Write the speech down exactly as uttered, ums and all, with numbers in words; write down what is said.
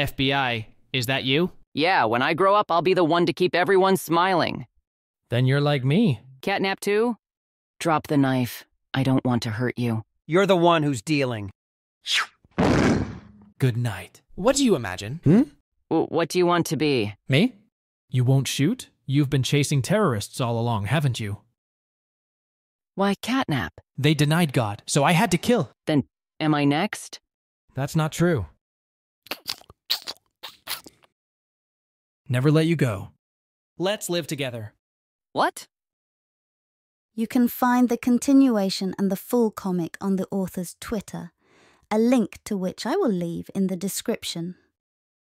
F B I, is that you? Yeah, when I grow up, I'll be the one to keep everyone smiling. Then you're like me. CatNap too? Drop the knife. I don't want to hurt you. You're the one who's dealing. Good night. What do you imagine? Hmm? W what do you want to be? Me? You won't shoot? You've been chasing terrorists all along, haven't you? Why CatNap? They denied God, so I had to kill. Then am I next? That's not true. Never let you go. Let's live together. What? You can find the continuation and the full comic on the author's Twitter, a link to which I will leave in the description.